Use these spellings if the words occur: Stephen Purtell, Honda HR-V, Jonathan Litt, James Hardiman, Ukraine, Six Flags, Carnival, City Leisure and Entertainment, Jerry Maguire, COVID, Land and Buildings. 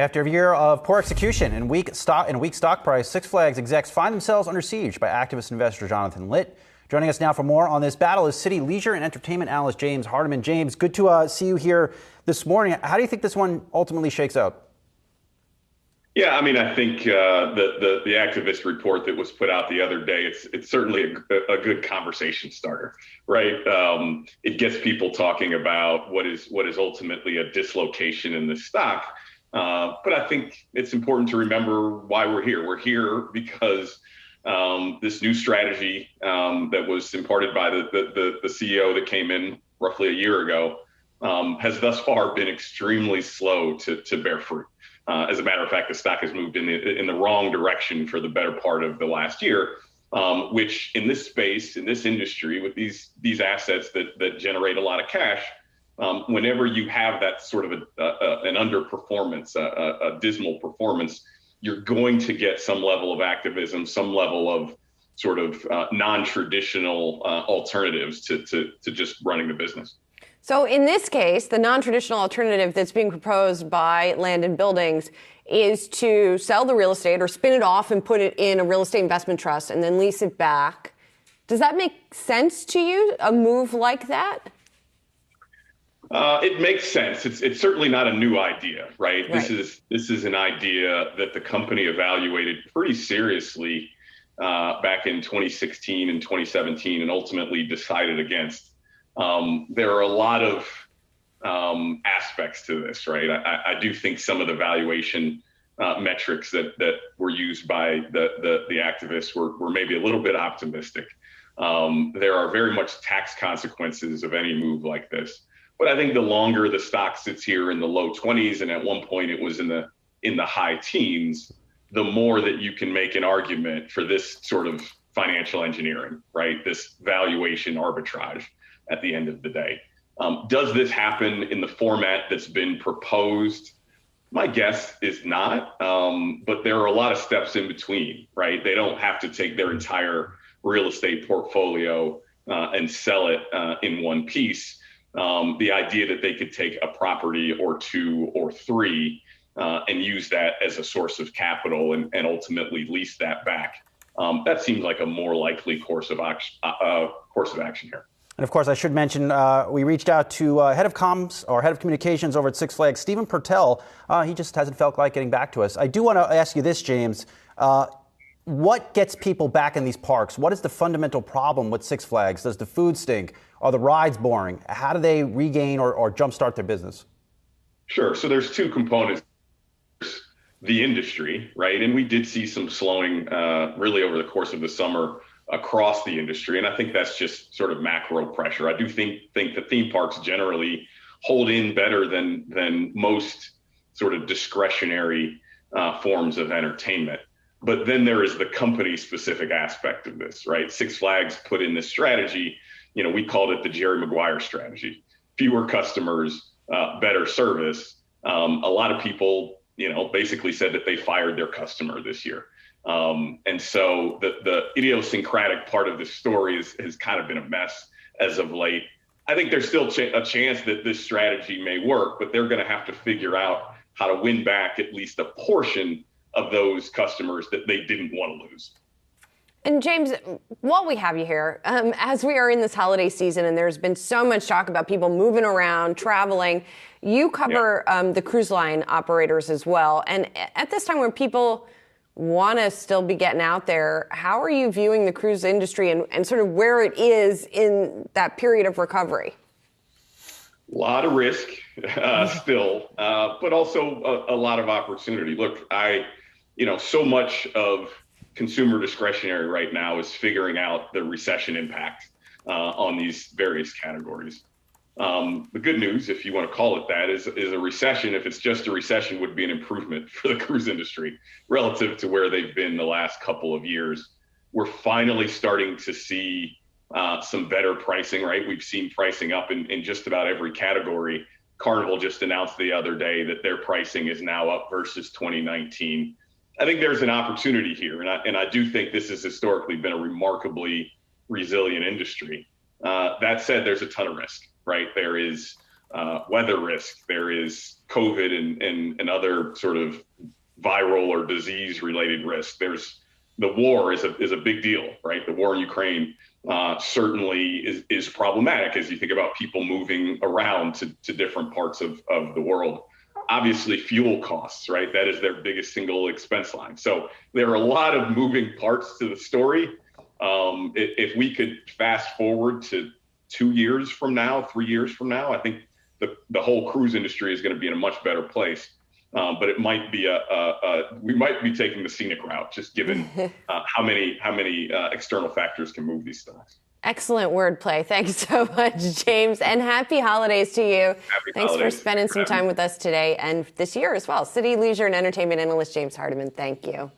After a year of poor execution and weak stock price, Six Flags execs find themselves under siege by activist investor Jonathan Litt. Joining us now for more on this battle is City Leisure and Entertainment analyst James Hardiman. James, good to see you here this morning. How do you think this one ultimately shakes out? Yeah, I mean, I think the activist report that was put out the other day, it's certainly a good conversation starter, right? It gets people talking about what is ultimately a dislocation in the stock. But I think it's important to remember why we're here. We're here because this new strategy that was imparted by the CEO that came in roughly a year ago has thus far been extremely slow to bear fruit. As a matter of fact, the stock has moved in the wrong direction for the better part of the last year, which in this space, in this industry, with these assets that generate a lot of cash, whenever you have that sort of an underperformance, a dismal performance, you're going to get some level of activism, some level of sort of non-traditional alternatives to just running the business. So in this case, the non-traditional alternative that's being proposed by Land and Buildings is to sell the real estate or spin it off and put it in a real estate investment trust and then lease it back. Does that make sense to you, a move like that? It makes sense. It's certainly not a new idea, right? This is an idea that the company evaluated pretty seriously back in 2016 and 2017 and ultimately decided against. There are a lot of aspects to this, right? I do think some of the valuation metrics that were used by the activists were maybe a little bit optimistic. There are very much tax consequences of any move like this. But I think the longer the stock sits here in the low 20s, and at one point it was in the high teens, the more that you can make an argument for this sort of financial engineering, right? This valuation arbitrage. At the end of the day, does this happen in the format that's been proposed? My guess is not, but there are a lot of steps in between, right? They don't have to take their entire real estate portfolio and sell it in one piece. The idea that they could take a property or two or three and use that as a source of capital and ultimately lease that back. That seems like a more likely course of action here. And of course, I should mention, we reached out to head of communications over at Six Flags, Stephen Purtell. He just hasn't felt like getting back to us. I do want to ask you this, James. What gets people back in these parks? What is the fundamental problem with Six Flags? Does the food stink? Are the rides boring? How do they regain or jumpstart their business? Sure. So there's two components. The industry, right? And we did see some slowing really over the course of the summer across the industry. And I think that's just sort of macro pressure. I do think the theme parks generally hold in better than most sort of discretionary forms of entertainment. But then there is the company specific aspect of this, right? Six Flags put in this strategy, you know, we called it the Jerry Maguire strategy, fewer customers, better service. A lot of people, you know, basically said that they fired their customer this year. And so the idiosyncratic part of the story has kind of been a mess as of late. I think there's still a chance that this strategy may work, but they're going to have to figure out how to win back at least a portion of those customers that they didn't want to lose. And James, while we have you here, as we are in this holiday season and there's been so much talk about people moving around, traveling, you cover the cruise line operators as well. And at this time when people want to still be getting out there, how are you viewing the cruise industry and sort of where it is in that period of recovery? A lot of risk still, but also a lot of opportunity. Look, so much of consumer discretionary right now is figuring out the recession impact on these various categories. The good news, if you want to call it that, is a recession, if it's just a recession, would be an improvement for the cruise industry relative to where they've been the last couple of years. We're finally starting to see some better pricing, right? We've seen pricing up in just about every category. Carnival just announced the other day that their pricing is now up versus 2019. I think there's an opportunity here, and I do think this has historically been a remarkably resilient industry. That said, there's a ton of risk. Right? There is weather risk. There is COVID and other sort of viral or disease related risk. There's the war is a big deal, right? The war in Ukraine certainly is problematic as you think about people moving around to different parts of the world. Obviously, fuel costs, right? That is their biggest single expense line. So there are a lot of moving parts to the story. If we could fast forward to 2 years from now, 3 years from now, I think the whole cruise industry is going to be in a much better place. But it might be we might be taking the scenic route, just given how many external factors can move these stocks. Excellent wordplay. Thanks so much, James, and happy holidays to you. Thanks for spending some time with us today and this year as well. City Leisure and Entertainment analyst James Hardiman, thank you.